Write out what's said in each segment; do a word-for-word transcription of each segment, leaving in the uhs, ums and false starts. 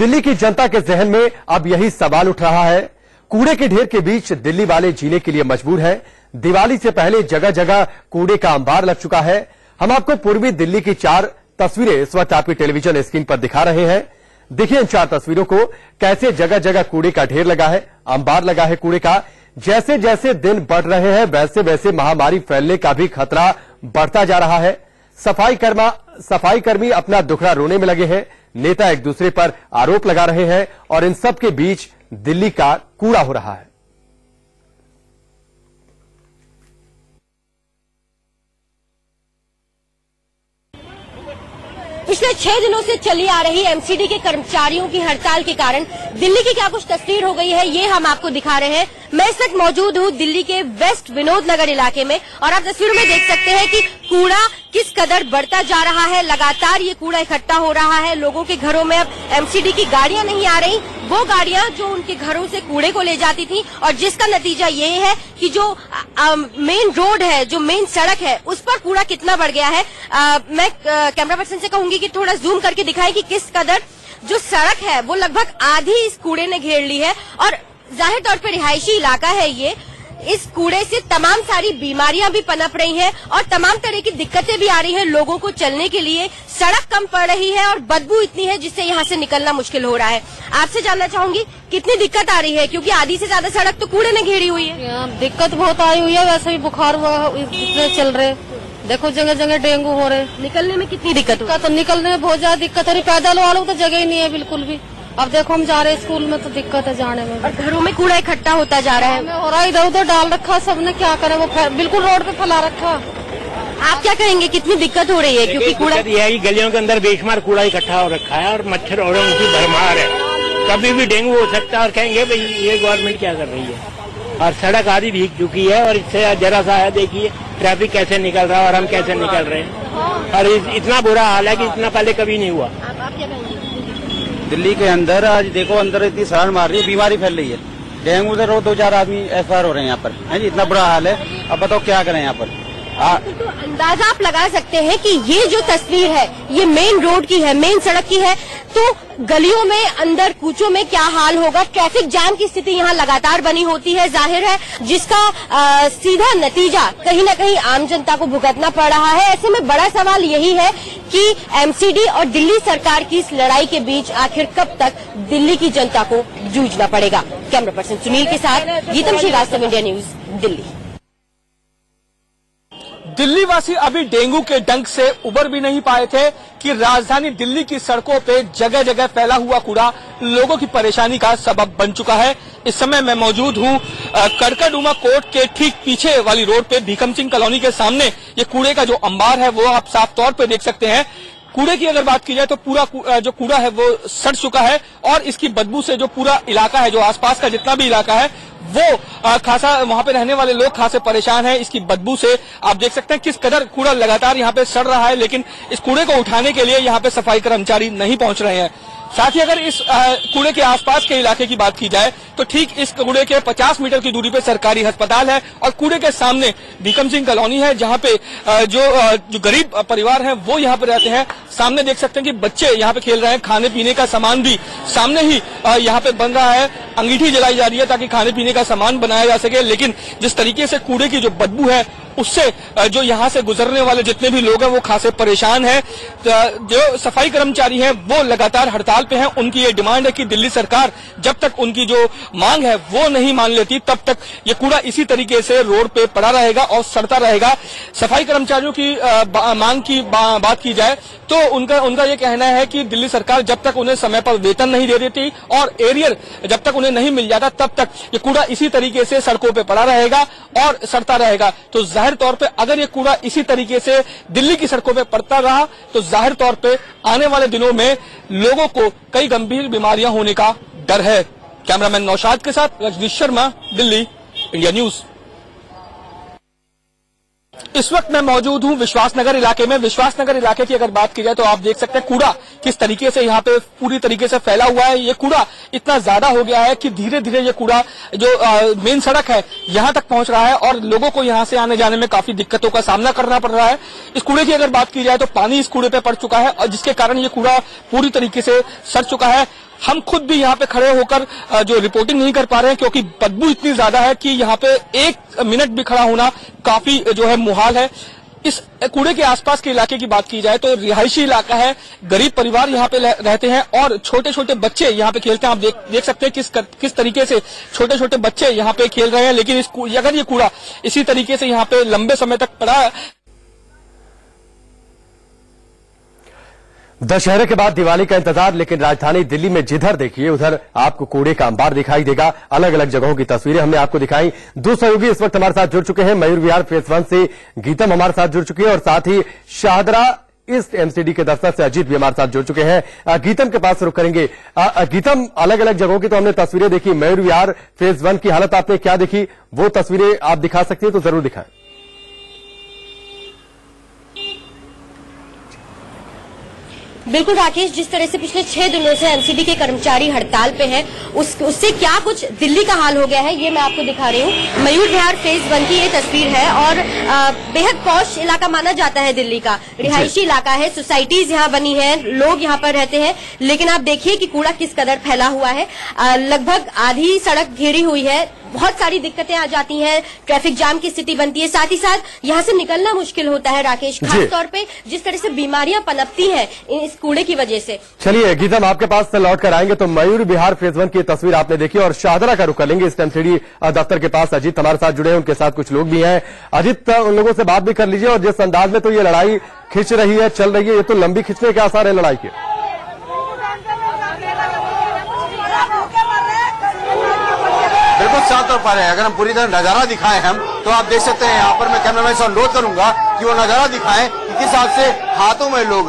दिल्ली की जनता के जहन में अब यही सवाल उठ रहा है। कूड़े के ढेर के बीच दिल्ली वाले जीने के लिए मजबूर हैं। दिवाली से पहले जगह जगह कूड़े का अंबार लग चुका है। हम आपको पूर्वी दिल्ली की चार तस्वीरें इस वक्त आपकी टेलीविजन स्क्रीन पर दिखा रहे हैं। देखिए इन चार तस्वीरों को, कैसे जगह जगह कूड़े का ढेर लगा है, अंबार लगा है कूड़े का। जैसे जैसे दिन बढ़ रहे हैं वैसे वैसे महामारी फैलने का भी खतरा बढ़ता जा रहा है। सफाई कर्मा सफाई कर्मी अपना दुखड़ा रोने में लगे हैं। नेता एक दूसरे पर आरोप लगा रहे हैं और इन सब के बीच दिल्ली का कूड़ा हो रहा है। पिछले छह दिनों से चली आ रही एमसीडी के कर्मचारियों की हड़ताल के कारण दिल्ली की क्या कुछ तस्वीर हो गई है, ये हम आपको दिखा रहे हैं। मैं इस वक्त मौजूद हूँ दिल्ली के वेस्ट विनोद नगर इलाके में और आप तस्वीरों में देख सकते हैं कि कूड़ा किस कदर बढ़ता जा रहा है। लगातार ये कूड़ा इकट्ठा हो रहा है। लोगों के घरों में अब एमसीडी की गाड़ियां नहीं आ रही, वो गाड़ियां जो उनके घरों से कूड़े को ले जाती थी, और जिसका नतीजा ये है कि जो मेन रोड है, जो मेन सड़क है, उस पर कूड़ा कितना बढ़ गया है। आ, मैं कैमरा पर्सन से कहूंगी कि थोड़ा जूम करके दिखाए कि किस कदर जो सड़क है वो लगभग आधी इस कूड़े ने घेर ली है। और जाहिर तौर पर रिहायशी इलाका है ये, इस कूड़े से तमाम सारी बीमारियां भी पनप रही हैं और तमाम तरह की दिक्कतें भी आ रही हैं। लोगों को चलने के लिए सड़क कम पड़ रही है और बदबू इतनी है जिससे यहाँ से निकलना मुश्किल हो रहा है। आपसे जानना चाहूंगी कितनी दिक्कत आ रही है, क्योंकि आधी से ज्यादा सड़क तो कूड़े ने घेरी हुई है। दिक्कत बहुत आई हुई है। वैसे भी बुखार इतने चल रहे, देखो जगह जगह डेंगू हो रहे। निकलने में कितनी दिक्कत हो? तो निकलने में बहुत ज्यादा दिक्कत हो रही। पैदल वालों को तो जगह ही नहीं है बिल्कुल भी। अब देखो हम जा रहे हैं स्कूल में तो दिक्कत है जाने में, और घरों में कूड़ा इकट्ठा होता जा रहा है और इधर उधर डाल रखा सबने। क्या करे, वो बिल्कुल रोड पे फैला रखा। आप क्या कहेंगे, कितनी दिक्कत हो रही है? क्योंकि कूड़ा यह है कि गलियों के अंदर बेशुमार कूड़ा इकट्ठा हो रखा है और मच्छर और उनकी भरमार है। कभी भी डेंगू हो सकता है और कहेंगे भाई ये गवर्नमेंट क्या कर रही है। और सड़क आधी भीग चुकी है और इससे जरा सा है, देखिए ट्रैफिक कैसे निकल रहा है और हम कैसे निकल रहे हैं। और इतना बुरा हाल है कि इतना पहले कभी नहीं हुआ दिल्ली के अंदर। आज देखो अंदर इतनी सड़न मार रही है, बीमारी फैल रही है, डेंगू से रोज दो चार आदमी एफआईआर हो रहे हैं यहाँ पर। है जी, इतना बुरा हाल है। अब बताओ क्या करें यहाँ पर। आ... तो अंदाजा आप लगा सकते हैं कि ये जो तस्वीर है ये मेन रोड की है, मेन सड़क की है, तो गलियों में अंदर कूचों में क्या हाल होगा। ट्रैफिक जाम की स्थिति यहाँ लगातार बनी होती है जाहिर है, जिसका आ, सीधा नतीजा कहीं ना कहीं आम जनता को भुगतना पड़ रहा है। ऐसे में बड़ा सवाल यही है कि एमसीडी और दिल्ली सरकार की इस लड़ाई के बीच आखिर कब तक दिल्ली की जनता को जूझना पड़ेगा। कैमरा पर्सन सुनील के साथ गीतम श्रीवास्तव, इंडिया न्यूज, दिल्ली। दिल्ली वासी अभी डेंगू के डंक से उबर भी नहीं पाए थे कि राजधानी दिल्ली की सड़कों पे जगह जगह फैला हुआ कूड़ा लोगों की परेशानी का सबब बन चुका है। इस समय मैं मौजूद हूँ कड़कड़डूमा कोर्ट के ठीक पीछे वाली रोड पे भीखम सिंह कॉलोनी के सामने। ये कूड़े का जो अंबार है वो आप साफ तौर पे देख सकते हैं। कूड़े की अगर बात की जाए तो पूरा जो कूड़ा है वो सड़ चुका है और इसकी बदबू से जो पूरा इलाका है, जो आसपास का जितना भी इलाका है, वो खासा वहां पे रहने वाले लोग खासे परेशान हैं। इसकी बदबू से आप देख सकते हैं किस कदर कूड़ा लगातार यहां पे सड़ रहा है, लेकिन इस कूड़े को उठाने के लिए यहां पे सफाई कर्मचारी नहीं पहुंच रहे हैं। साथ ही अगर इस कूड़े के आसपास के इलाके की बात की जाए तो ठीक इस कूड़े के पचास मीटर की दूरी पे सरकारी अस्पताल है और कूड़े के सामने भीखम सिंह कॉलोनी है, जहां पे जो जो गरीब परिवार हैं वो यहां पे रहते हैं। सामने देख सकते हैं कि बच्चे यहां पे खेल रहे हैं, खाने पीने का सामान भी सामने ही यहाँ पे बन रहा है। अंगीठी जलाई जा रही है ताकि खाने पीने का सामान बनाया जा सके, लेकिन जिस तरीके से कूड़े की जो बदबू है उससे जो यहाँ से गुजरने वाले जितने भी लोग हैं वो खासे परेशान हैं। जो सफाई कर्मचारी हैं वो लगातार हड़ताल पे हैं। उनकी ये डिमांड है कि दिल्ली सरकार जब तक उनकी जो मांग है वो नहीं मान लेती तब तक ये कूड़ा इसी तरीके से रोड पे पड़ा रहेगा और सड़ता रहेगा। सफाई कर्मचारियों की बा, मांग की बा, बात की जाए तो उनका उनका ये कहना है कि दिल्ली सरकार जब तक उन्हें समय पर वेतन नहीं दे देती और एरियर जब तक उन्हें नहीं मिल जाता तब तक ये कूड़ा इसी तरीके से सड़कों पर पड़ा रहेगा और सड़ता रहेगा। तो जाहिर तौर पे अगर ये कूड़ा इसी तरीके से दिल्ली की सड़कों पे पड़ता रहा तो जाहिर तौर पे आने वाले दिनों में लोगों को कई गंभीर बीमारियां होने का डर है। कैमरामैन नौशाद के साथ रजनीश शर्मा, दिल्ली, इंडिया न्यूज। इस वक्त मैं मौजूद हूं विश्वासनगर इलाके में। विश्वासनगर इलाके की अगर बात की जाए तो आप देख सकते हैं कूड़ा किस तरीके से यहाँ पे पूरी तरीके से फैला हुआ है। ये कूड़ा इतना ज्यादा हो गया है कि धीरे धीरे ये कूड़ा जो मेन सड़क है यहाँ तक पहुंच रहा है और लोगों को यहाँ से आने जाने में काफी दिक्कतों का सामना करना पड़ रहा है। इस कूड़े की अगर बात की जाए तो पानी इस कूड़े पे पड़ चुका है और जिसके कारण ये कूड़ा पूरी तरीके से सड़ चुका है। हम खुद भी यहाँ पे खड़े होकर जो रिपोर्टिंग नहीं कर पा रहे हैं क्योंकि बदबू इतनी ज्यादा है कि यहाँ पे एक मिनट भी खड़ा होना काफी जो है मुहाल है। इस कूड़े के आसपास के इलाके की बात की जाए तो रिहायशी इलाका है, गरीब परिवार यहाँ पे रहते हैं और छोटे छोटे बच्चे यहाँ पे खेलते हैं। आप देख, देख सकते हैं किस किस तरीके से छोटे छोटे बच्चे यहाँ पे खेल रहे हैं, लेकिन इस अगर ये कूड़ा इसी तरीके से यहाँ पे लंबे समय तक पड़ा है। दशहरे के बाद दिवाली का इंतजार, लेकिन राजधानी दिल्ली में जिधर देखिए उधर आपको कूड़े का अंबार दिखाई देगा। अलग अलग जगहों की तस्वीरें हमने आपको दिखाई। दो सहयोगी इस वक्त हमारे साथ जुड़ चुके हैं। मयूर विहार फेस वन से गीतम हमारे साथ जुड़ चुकी है और साथ ही शाहदरा ईस्ट एमसीडी के दफ्तर से अजीत भी हमारे साथ जुड़ चुके हैं। गीतम के पास रुक करेंगे। गीतम, अलग अलग जगहों की तो हमने तस्वीरें देखी, मयूर विहार फेस वन की हालत आपने क्या देखी, वो तस्वीरें आप दिखा सकती है तो जरूर दिखाएं। बिल्कुल राकेश, जिस तरह से पिछले छह दिनों से एमसीडी के कर्मचारी हड़ताल पे हैं, उस उससे क्या कुछ दिल्ली का हाल हो गया है ये मैं आपको दिखा रही हूँ। मयूर विहार फेज वन की ये तस्वीर है और बेहद पॉश इलाका माना जाता है दिल्ली का, रिहायशी इलाका है, सोसाइटीज यहाँ बनी है, लोग यहाँ पर रहते हैं, लेकिन आप देखिए कि कूड़ा किस कदर फैला हुआ है। लगभग आधी सड़क घेरी हुई है, बहुत सारी दिक्कतें आ जाती हैं, ट्रैफिक जाम की स्थिति बनती है, साथ ही साथ यहाँ से निकलना मुश्किल होता है राकेश, खासतौर पे जिस तरह से बीमारियां पनपती हैं इस कूड़े की वजह से। चलिए गीतम, आपके पास लौट कर आएंगे। तो मयूर विहार फेज वन की तस्वीर आपने देखी और शाहदरा का रुख कर लेंगे। इस एमसीडी दफ्तर के पास अजीत हमारे साथ जुड़े हैं, उनके साथ कुछ लोग भी हैं। अजीत, उन लोगों से बात भी कर लीजिए। और जिस अंदाज में तो ये लड़ाई खिंच रही है, चल रही है, ये तो लंबी खिंचने के आसार है लड़ाई के। बिल्कुल साफ तौर पर है, अगर हम पूरी तरह नजारा दिखाएं हम तो आप देख सकते हैं। यहाँ पर मैं कैमरामैन से अनुरोध करूंगा कि वो नजारा दिखाएं कि किस हिसाब से हाथों में लोग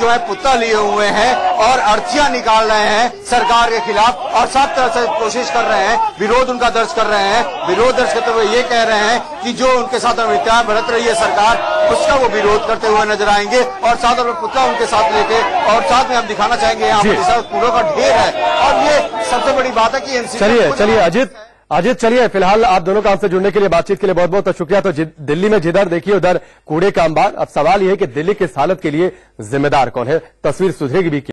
जो है पुत्ता लिए हुए हैं और अर्थियां निकाल रहे हैं सरकार के खिलाफ और सब तरह से कोशिश कर रहे हैं, विरोध उनका दर्ज कर रहे हैं। विरोध दर्ज करते हुए ये कह रहे हैं कि जो उनके साथ अविचार बरत रही है सरकार, उसका वो विरोध करते हुए नजर आएंगे और साथ में पुतला उनके साथ लेके और साथ में हम दिखाना चाहेंगे यहाँ पर कूड़ों का ढेर है। और ये सबसे बड़ी बात है कि एमसीडी। चलिए चलिए अजीत अजीत चलिए, फिलहाल आप दोनों का हमसे जुड़ने के लिए, बातचीत के लिए बहुत बहुत शुक्रिया। तो दिल्ली में जिधर देखिए उधर कूड़े का अंबार। अब सवाल यह है कि दिल्ली की इस हालत के लिए जिम्मेदार कौन है, तस्वीर सुधरेगी भी।